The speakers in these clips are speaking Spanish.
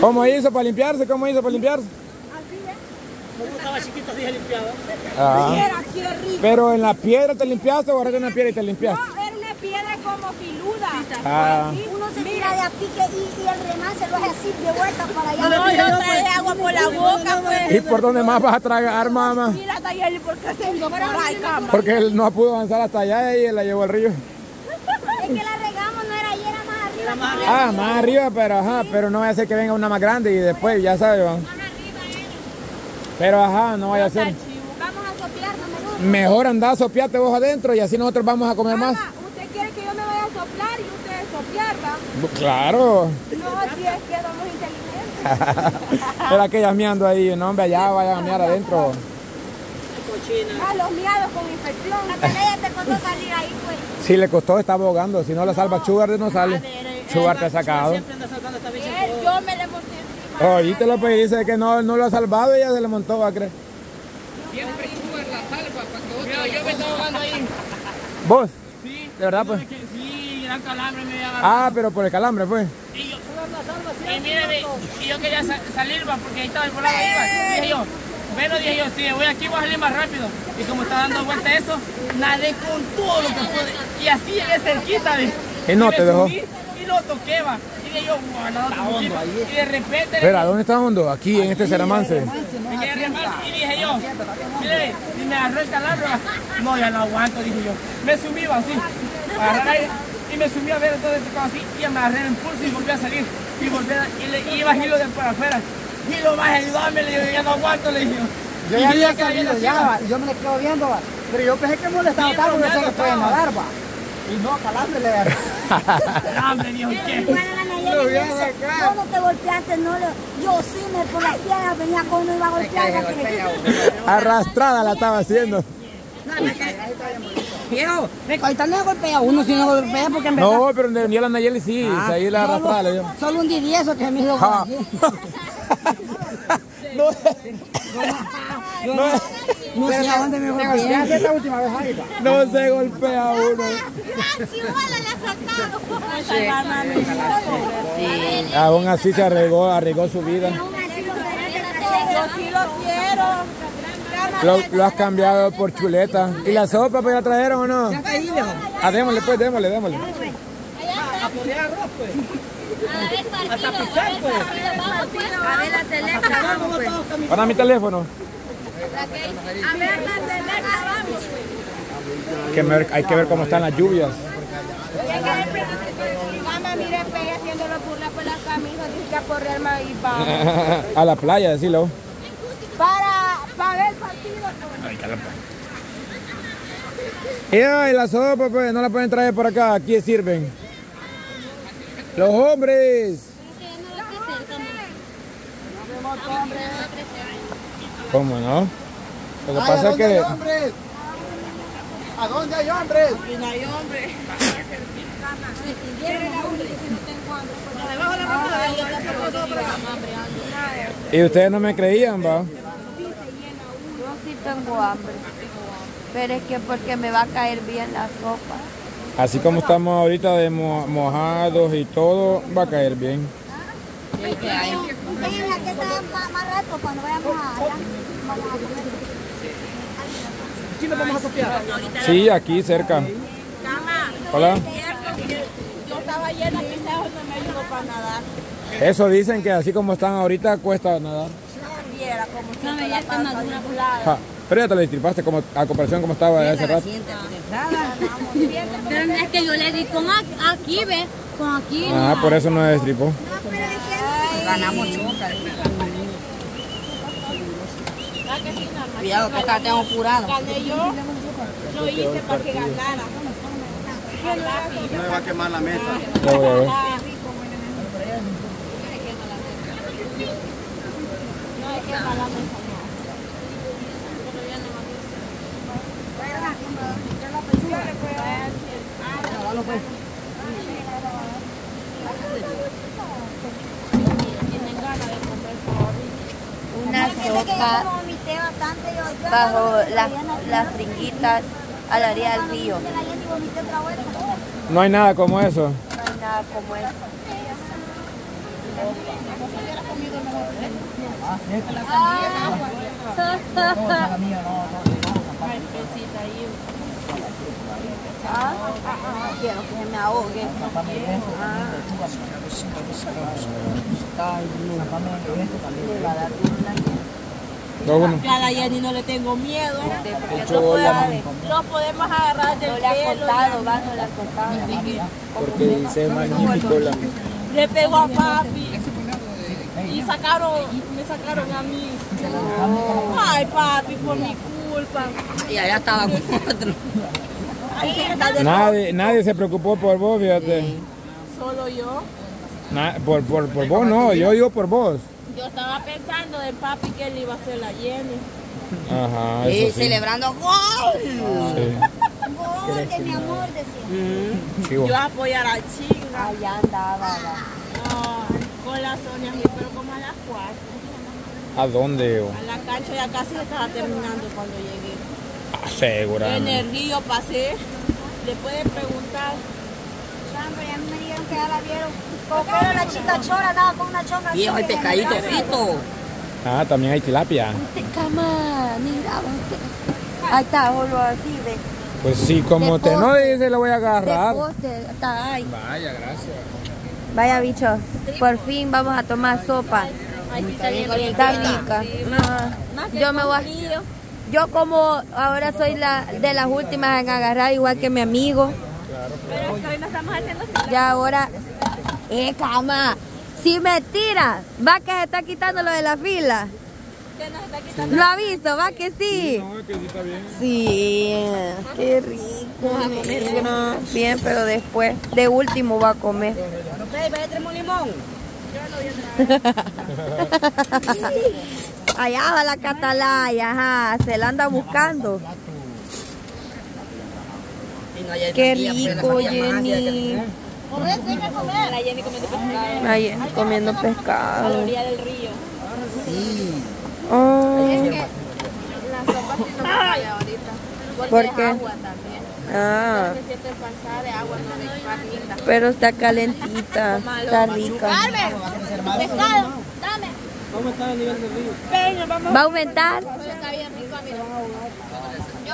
¿Cómo hizo para limpiarse? Así es. Como estaba chiquito, dije limpiado. Ah. Pero en la piedra te limpiaste o ahora en la piedra y te limpiaste. No, era una piedra como filuda. Ah. Uno se mira de aquí y el remán se lo hace así de vuelta para allá. No, yo trae agua por la boca, pues. ¿Y por dónde más vas a tragar, mamá? Mira hasta allá, ¿por qué se hizo por ahí, cama? Porque él no pudo avanzar hasta allá y él la llevó al río. Es que la regamos, no era ahí, era más arriba. Ah, más arriba, pero ajá, pero no vaya a ser que venga una más grande y después, ya sabes, va. Pero ajá, no vaya a ser. Vamos a soplarnos mejor. Mejor andá a sopearte vos adentro y así nosotros vamos a comer más. ¿Usted quiere que yo me vaya a soplar y usted sopear, va? Claro. No, si es que somos inteligentes. Pero aquellas meando ahí, no, hombre, allá vayan a mear adentro. A los miados con infección. Hasta ella te costó salir ahí, pues. Sí, le costó, está ahogando. Si no la salva Sugar, no sale. Sugar te ha sacado. Siempre anda saltando esta bicha. Yo me le monté encima. Oye, te lo pedí, dice que no lo ha salvado y ella se le montó, va a creer. Siempre Sugar la salva. Mira, yo me estaba ahogando ahí. ¿Vos? Sí. ¿De verdad, pues? Sí, gran calambre me había agarrado. Ah, pero por el calambre fue. Y yo, yo quería salir, va, porque ahí estaba el volado ahí, va. Dije yo. Pero dije yo, si me voy aquí voy a salir más rápido. Y como está dando vuelta eso, nadé con todo lo que pude. Y así llegué cerquita de... Y no te dejó. Y lo toqué, va. Y dije yo, guau, y de repente... Pero, ¿dónde está hondo? Aquí, en este ceramance. Y dije yo, mire, y me agarró el calambre. No, ya no aguanto, dije yo. Me subí, va, así. Y me subí a ver todo esto así. Y me agarré el impulso y volví a salir. Y volví a... Y iba a hilo de por afuera. Y lo más ayudarme, le digo, ya no aguanto, le digo. Yo ya había salido, ya va, y yo me le quedo viendo, va. Pero yo pensé que molestaba tanto, no se le puede nadar, va. Y no, calambre le agarré. Calambre, dijo, ¿qué? No te golpeaste, no le... Yo sí me por las piernas venía con uno y iba a golpear. Arrastrada la estaba haciendo. Viejo, ahorita no golpea uno, si no golpea porque en verdad... No, pero donde venía la Nayeli sí, ahí la arrastrada le dio. Solo un didiezo que se me hizo. No sé a dónde me golpea. No se golpea uno. Aún así se arriesgó su vida. Yo sí lo quiero. Lo has cambiado por chuleta. ¿Y la sopa pues ya trajeron o no? Ah, démosle pues, démosle. A poner arroz pues. Hasta picar, pues. A ver la selecta, vamos, pues. Para mi teléfono. A ver la selecta, vamos. Hay que ver cómo están las lluvias. Mamá, mire, pey, haciéndolo burla por la camisa, dice que a correr más y va. A la playa, decilo. Para ver el partido. Ay, caramba. Y la sopa, pues, no la pueden traer por acá, aquí sirven. ¡Los hombres! ¿Cómo no? Lo que pasa es que... ¿A dónde hay hombres? No hay hombres. Y ustedes no me creían, ¿va? Yo sí tengo hambre. Pero es que porque me va a caer bien la sopa. Así como estamos ahorita de mojados y todo, va a caer bien. Sí, aquí cerca. Hola. Yo estaba llena, quizás no me ayudó para nadar. Eso dicen que así como están ahorita cuesta nadar. Pero ya te lo destripaste como a comparación como estaba hace rato. Pero no es que yo le di con aquí, ve, con aquí. Ah, por eso no destripó. No, pero es que ganamos chuca. Cuidado que acá tengo curado. Gané yo, lo hice para que ganara. No me va a quemar la mesa. Una sopa bajo las fringuitas a la orilla del río. No hay nada como eso. Quiero que me ahogue. A la Jenny no le tengo miedo. No podemos agarrar del pelo. Porque dice magnífico la... Le pegó a papi. Y me sacaron a mí. Ay, papi, por mi culpa. Y allá estaba con otro. Nadie se preocupó por vos, fíjate. Sí. Solo yo. Por vos no, yo digo por vos. Yo estaba pensando de papi que él iba a hacer la Jenny. Ajá. Y sí, celebrando gol. Sí. Gol de mi amor, decía. Sí, bueno. Yo a apoyar a Chica. Allá andaba. No, con la Sonia, pero como a las 4. ¿A dónde yo? A la cancha, ya casi estaba terminando cuando llegué. En el río pasé, le pueden preguntar. Ya me dijeron que ya la vieron. Pero la chica chora andaba con una chonga. Viejo, hay pescadito frito. Ah, también hay tilapia. Cama, mira, ahí está, solo así, ve. Pues sí, como te no dice, lo voy a agarrar. Está ahí. Vaya, gracias. Vaya, bichos, por fin vamos a tomar sopa. Está rica. Yo me voy a... Yo como ahora soy la de las últimas en agarrar, igual que mi amigo. Pero es que hoy no estamos haciendo sola. Ya ahora, cama, si me tiras, va que se está quitando lo de la fila. ¿Que nos está quitando? Lo aviso, va que sí. Sí, no, que sí está bien. Sí, qué rico. Vamos a comer, bien, pero después, de último va a comer. Ok, vaya, traemos un limón. Yo lo voy a traer. Allá va la Catalaya, ajá, se la anda buscando. Qué rico, Jenny. La Jenny comiendo pescado. La Jenny comiendo pescado. A la orilla del río. Sí. La sopa sí no me falla ahorita. ¿Por qué? Agua también. Ah. Me siento empanzada de agua, no de... Pero está calentita, está rica. Pescado, dame. ¿Va a aumentar el nivel del río? ¿Va a aumentar? Yo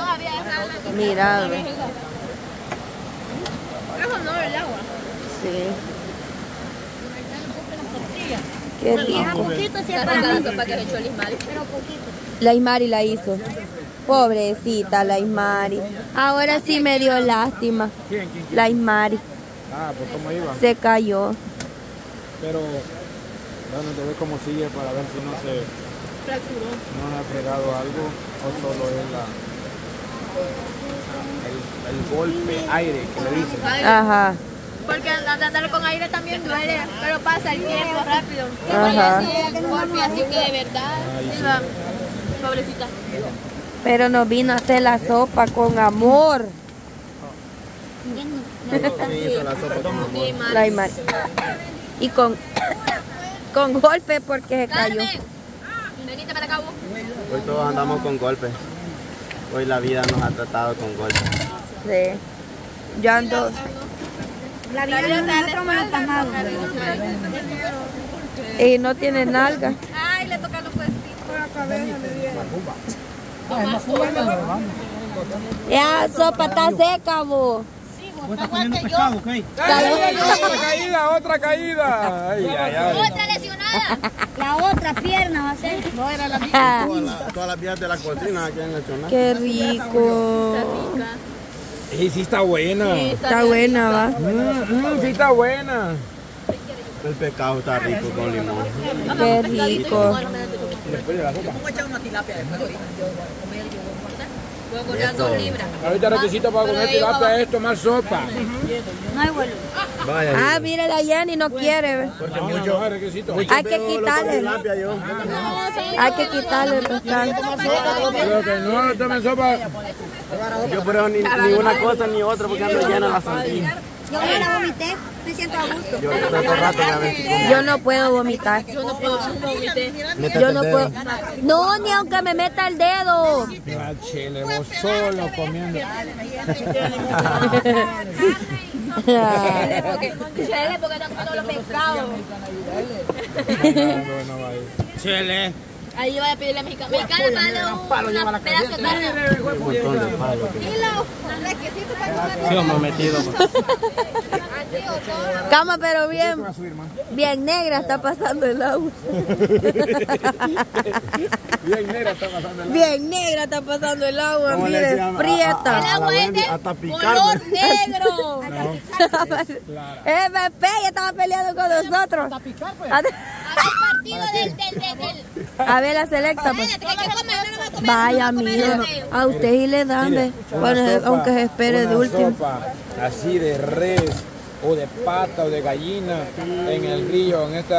había dejado la... Mira, ve. Eso no, el agua. Sí. Qué rico. La Ismari la hizo. Pobrecita la Ismari. Ahora sí me dio lástima. La Ismari. Ah, pues cómo iba. Se cayó. Pero... Bueno, te ve cómo sigue para ver si no ha pegado algo o solo es el golpe aire que le dicen. Ajá. Porque andar con aire también duele, pero pasa el tiempo rápido. Ajá. El golpe, así que de verdad, iba, pobrecita. Pero nos vino a hacer la sopa con amor. La Imar. Y con golpe porque se cayó. Venite para acá vos. Hoy todos andamos con golpes. Hoy la vida nos ha tratado con golpes. Sí. Yo ando... La vida no tiene nalga. Y no tiene nalga. Ay, le toca los puestitos. Por la cabeza le dieron. Ya, sopa está seca vos. Está comiendo pescado, ¿ok? ¡Otra caída, otra caída! Ay, ay, ay. ¡Otra lesionada! La otra pierna va a ser. No, era la misma. Todas las vías de la cocina aquí en la zona. ¡Qué rico! Está rica. Sí, sí está buena. Sí, está buena, va. Sí está buena. El pescado está rico con limón. ¡Qué rico! Después de la sopa. ¿Cómo echar una tilapia después ahorita? Ahorita ratecito para comer tilapia es tomar sopa. Ah, mire la Jenny no quiere. Porque muchos hay que quitarle. Hay que quitarle el pescado. Pero que no tomen sopa. Yo por eso ni una cosa ni otra porque ando llena la sandía. Yo me la vomité, me siento a gusto. Yo no puedo vomitar. Yo no puedo vomitar. Yo no puedo. No, ni aunque me meta el dedo. Chile, vos solo comiendo. Chile, porque no comiendo los pescados. Chile. Ahí voy a pedirle a mexicana. Mexicana, palo, una pedazo de palo. Un montón de palo. Sí, hemos metido. Cama, pero bien. Bien negra está pasando el agua. Bien negra está pasando el agua. Bien negra está pasando el agua, miren, prieta. El agua es de color negro. Ella estaba peleando con nosotros. A ver la selecta, pues. Vaya, mira, a usted y le dan, ve. Bueno, aunque se espere de último. Así de res, o de pata, o de gallina, en el río, en este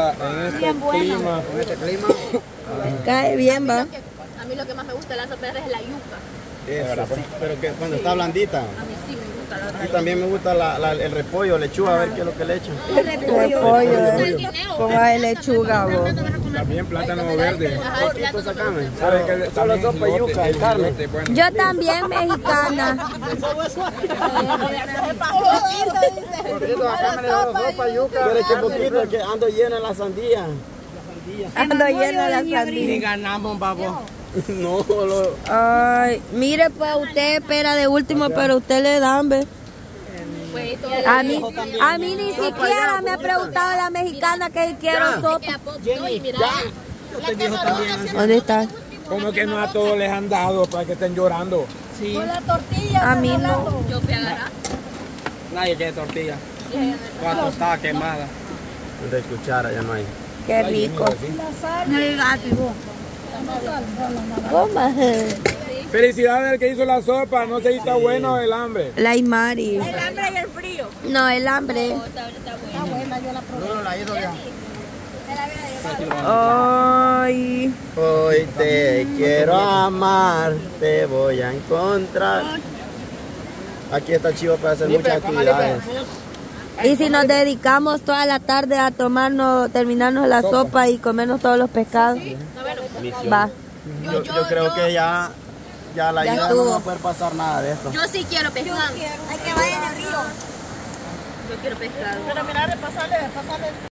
clima. Cae bien, va. A mí lo que más me gusta de la sopa de res es la yuca. Esa, pero que cuando está blandita. A mí sí me gusta la yuca. Y también me gusta el repollo, lechuga, a ver qué es lo que le echan. El repollo, ponga lechuga, vos. También plátano verde. Yo también mexicana. Pero ando llena la sandía. Ando llena la sandía. Ni ganamos, babo. No, ay, mire, pues usted espera de último, pero usted le dan, ve. A mí ni siquiera me ha preguntado la mexicana que quiero sopa. ¿Dónde está? Como que no a todos les han dado para que estén llorando. Sí. A mí no. Yo fui a agarrar. Nadie quiere tortilla. Cuatro está quemada. De cuchara ya no hay. Qué rico. No hay gato y vos. Coma. Felicidades al que hizo la sopa, no sé si está bueno el hambre. La Imari. El hambre y el frío. No, el hambre. No, está buena, yo la probé. No, la hizo ya. Hoy, hoy te quiero amar, te voy a encontrar. Aquí está chivo para hacer muchas actividades. Y si nos dedicamos toda la tarde a tomarnos, terminarnos la sopa y comernos todos los pescados. Va. Yo creo que ya... Ya la ida no va a poder pasar nada de esto. Yo sí quiero pescar. Hay que vayan al río. Yo quiero pescar. Pero mira, repasarle.